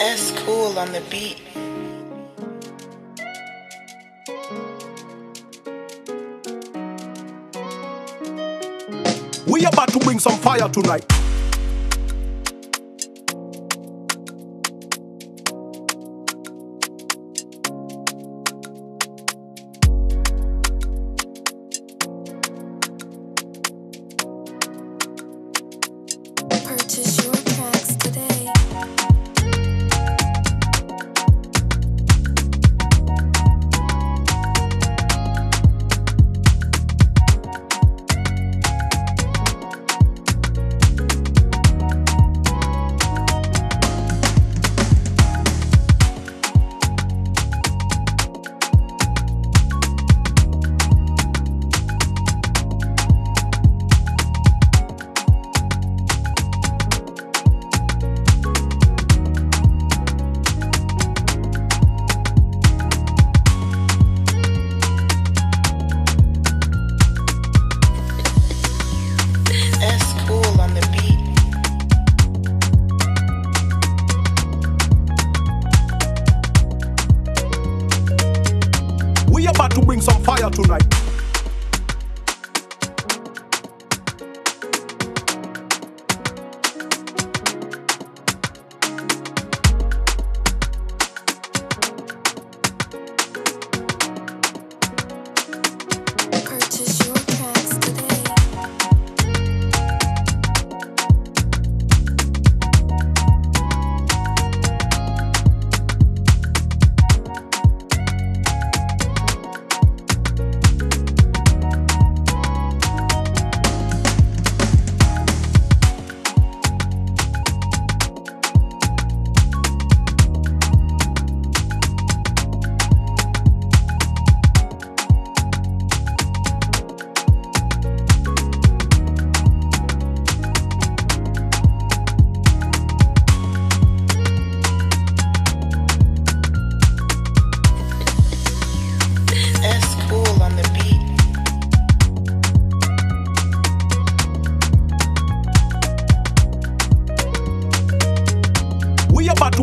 Skool on the beat. We about to bring some fire tonight. Purchase your tracks today. To